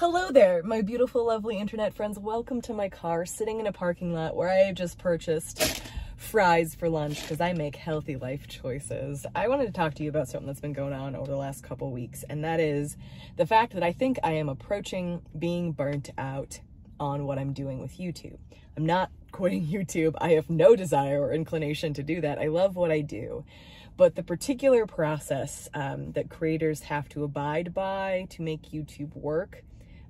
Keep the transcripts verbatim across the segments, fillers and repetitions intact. Hello there, my beautiful, lovely internet friends. Welcome to my car sitting in a parking lot where I have just purchased fries for lunch because I make healthy life choices. I wanted to talk to you about something that's been going on over the last couple weeks, and that is the fact that I think I am approaching being burnt out on what I'm doing with YouTube. I'm not quitting YouTube. I have no desire or inclination to do that. I love what I do. But the particular process um, that creators have to abide by to make YouTube work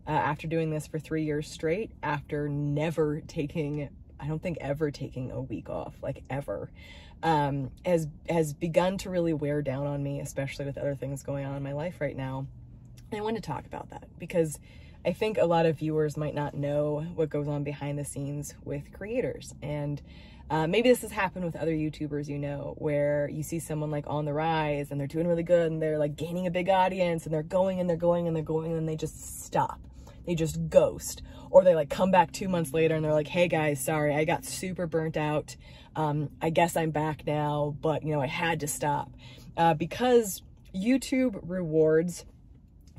Uh, after doing this for three years straight, after never taking, I don't think ever taking a week off, like ever, um, has, has begun to really wear down on me, especially with other things going on in my life right now. And I wanted to talk about that because I think a lot of viewers might not know what goes on behind the scenes with creators. And uh, maybe this has happened with other YouTubers, you know, where you see someone like on the rise and they're doing really good and they're like gaining a big audience and they're going and they're going and they're going and they just stop. They just ghost, or they like come back two months later and they're like, hey guys, sorry, I got super burnt out. Um, I guess I'm back now, but you know, I had to stop uh, because YouTube rewards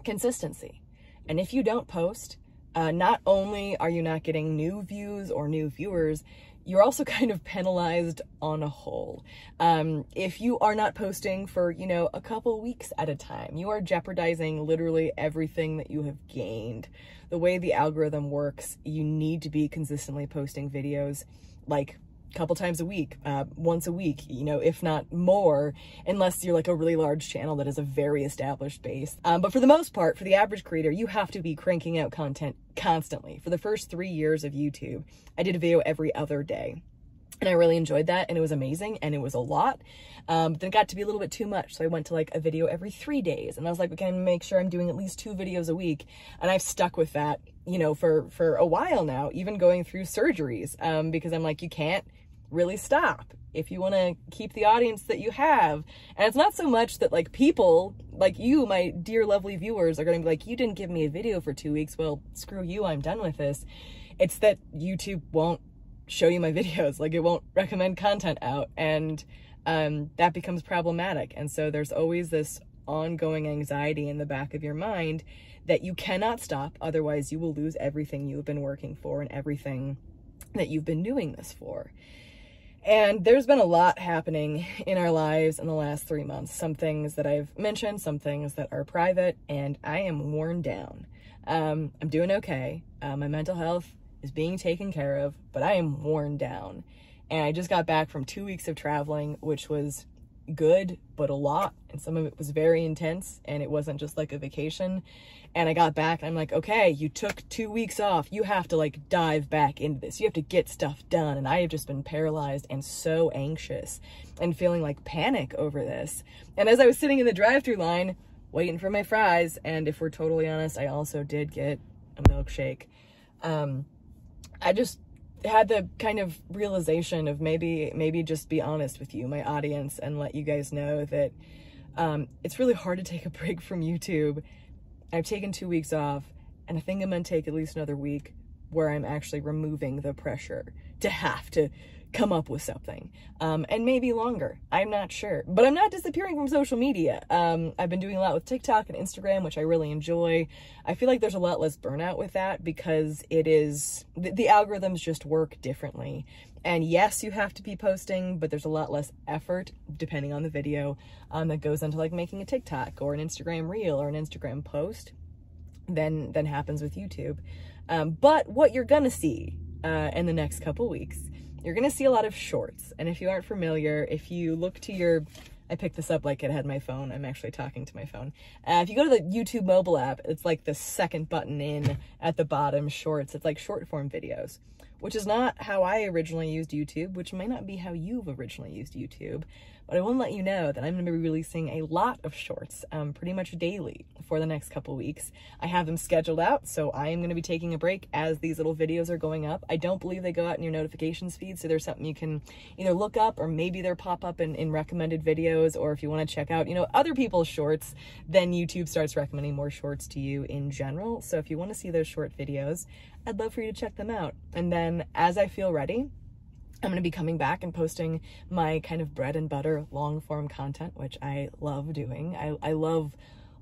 consistency. And if you don't post, uh, not only are you not getting new views or new viewers, you're also kind of penalized on a whole. Um, if you are not posting for, you know, a couple weeks at a time, you are jeopardizing literally everything that you have gained. The way the algorithm works, you need to be consistently posting videos like a couple times a week, uh, once a week, you know, if not more, unless you're like a really large channel that is a very established base. Um, but for the most part, for the average creator, you have to be cranking out content constantly. For the first three years of YouTube, I did a video every other day. And I really enjoyed that, and it was amazing, and it was a lot. Um, but then it got to be a little bit too much, so I went to like a video every three days. And I was like, we can make sure I'm doing at least two videos a week. And I've stuck with that, you know, for, for a while now, even going through surgeries, um, because I'm like, you can't really stop if you want to keep the audience that you have. And it's not so much that like people like you, my dear lovely viewers, are going to be like, you didn't give me a video for two weeks. Well, screw you, I'm done with this. It's that YouTube won't show you my videos. Like, it won't recommend content out, and um, that becomes problematic. And so there's always this ongoing anxiety in the back of your mind that you cannot stop. Otherwise you will lose everything you've been working for and everything that you've been doing this for. And there's been a lot happening in our lives in the last three months. Some things that I've mentioned, some things that are private, and I am worn down. Um, I'm doing okay. Uh, my mental health is being taken care of, but I am worn down. And I just got back from two weeks of traveling, which was good, but a lot. And some of it was very intense, and it wasn't just like a vacation. And I got back and I'm like, okay, you took two weeks off. You have to like dive back into this. You have to get stuff done. And I have just been paralyzed and so anxious and feeling like panic over this. And as I was sitting in the drive-thru line waiting for my fries, and if we're totally honest, I also did get a milkshake. Um, I just had the kind of realization of maybe, maybe just be honest with you, my audience, and let you guys know that um, it's really hard to take a break from YouTube. I've taken two weeks off, and I think I'm gonna take at least another week where I'm actually removing the pressure to have to come up with something, um, and maybe longer. I'm not sure, but I'm not disappearing from social media. Um, I've been doing a lot with TikTok and Instagram, which I really enjoy. I feel like there's a lot less burnout with that because it is, the, the algorithms just work differently. And yes, you have to be posting, but there's a lot less effort, depending on the video, um, that goes into like making a TikTok or an Instagram reel or an Instagram post than, than happens with YouTube. Um, but what you're gonna see uh, in the next couple weeks, you're gonna see a lot of shorts. And if you aren't familiar, if you look to your, I picked this up like it had my phone, I'm actually talking to my phone. Uh, if you go to the YouTube mobile app, it's like the second button in at the bottom, shorts. It's like short form videos, which is not how I originally used YouTube, which might not be how you've originally used YouTube, but I wanna let you know that I'm gonna be releasing a lot of shorts um, pretty much daily for the next couple weeks. I have them scheduled out, so I am gonna be taking a break as these little videos are going up. I don't believe they go out in your notifications feed, so there's something you can either look up, or maybe they'll pop up in, in recommended videos, or if you wanna check out, you know, other people's shorts, then YouTube starts recommending more shorts to you in general. So if you wanna see those short videos, I'd love for you to check them out. And then as I feel ready, I'm gonna be coming back and posting my kind of bread and butter long form content, which I love doing. I, I love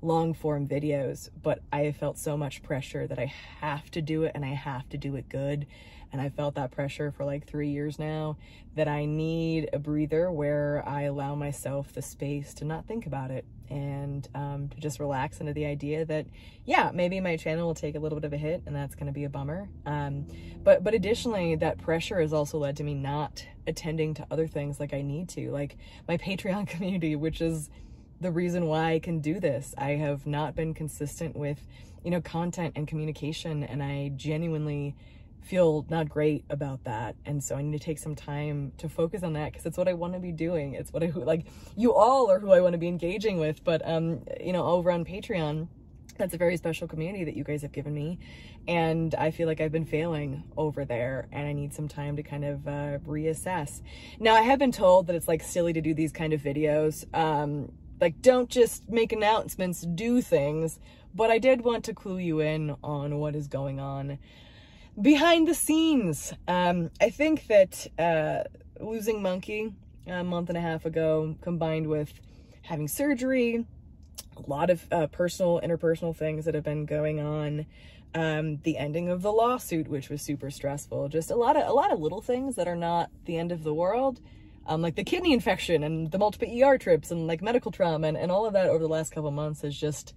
long form videos, but I felt so much pressure that I have to do it and I have to do it good. And I felt that pressure for like three years now, that I need a breather where I allow myself the space to not think about it and um, to just relax into the idea that, yeah, maybe my channel will take a little bit of a hit and that's going to be a bummer. Um, but, but additionally, that pressure has also led to me not attending to other things like I need to, like my Patreon community, which is the reason why I can do this. I have not been consistent with, you know, content and communication, and I genuinely feel not great about that. And so I need to take some time to focus on that, because it's what I want to be doing. It's what I, like, you all are who I want to be engaging with. But, um, you know, over on Patreon, that's a very special community that you guys have given me. And I feel like I've been failing over there, and I need some time to kind of uh, reassess. Now, I have been told that it's like silly to do these kind of videos. Um, like, don't just make announcements, do things. But I did want to clue you in on what is going on behind the scenes. Um, I think that uh, losing Monkey a month and a half ago, combined with having surgery, a lot of uh, personal, interpersonal things that have been going on, um, the ending of the lawsuit, which was super stressful, just a lot of a lot of little things that are not the end of the world, um, like the kidney infection and the multiple E R trips and like medical trauma and, and all of that over the last couple months has just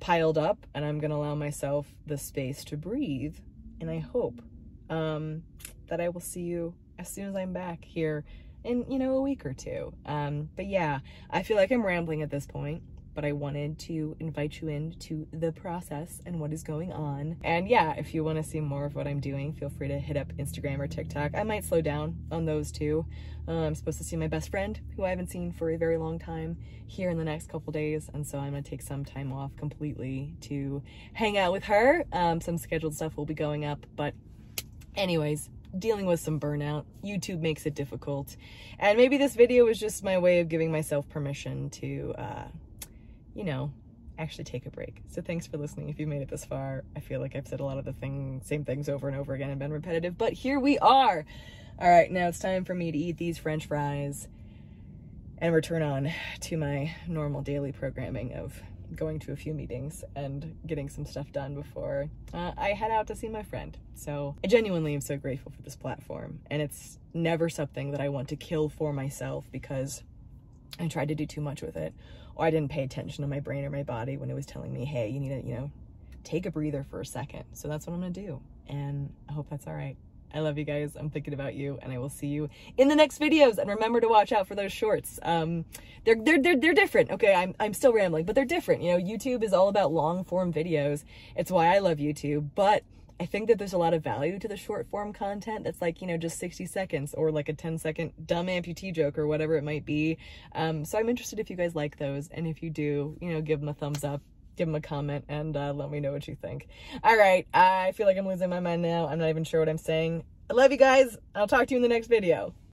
piled up, and I'm gonna allow myself the space to breathe. And I hope um, that I will see you as soon as I'm back here in, you know, a week or two. Um, but yeah, I feel like I'm rambling at this point, but I wanted to invite you into the process and what is going on. And yeah, if you want to see more of what I'm doing, feel free to hit up Instagram or TikTok. I might slow down on those too. Uh, I'm supposed to see my best friend, who I haven't seen for a very long time, here in the next couple days. And so I'm going to take some time off completely to hang out with her. Um, some scheduled stuff will be going up, but anyways, dealing with some burnout. YouTube makes it difficult. And maybe this video was just my way of giving myself permission to, uh, you know, actually take a break. So thanks for listening. If you made it this far, I feel like I've said a lot of the thing, same things over and over again and been repetitive, but here we are. All right, now it's time for me to eat these French fries and return on to my normal daily programming of going to a few meetings and getting some stuff done before uh, I head out to see my friend. So I genuinely am so grateful for this platform, and it's never something that I want to kill for myself because I tried to do too much with it, or I didn't pay attention to my brain or my body when it was telling me, hey, you need to, you know, take a breather for a second. So that's what I'm gonna do, and I hope that's all right. I love you guys. I'm thinking about you, and I will see you in the next videos. And remember to watch out for those shorts. Um, they're, they're, they're, they're different. Okay. I'm, I'm still rambling, but they're different. You know, YouTube is all about long form videos. It's why I love YouTube, but I think that there's a lot of value to the short form content that's like, you know, just sixty seconds or like a ten second dumb amputee joke or whatever it might be. Um, so I'm interested if you guys like those, and if you do, you know, give them a thumbs up, give them a comment, and uh, let me know what you think. All right. I feel like I'm losing my mind now. I'm not even sure what I'm saying. I love you guys. I'll talk to you in the next video.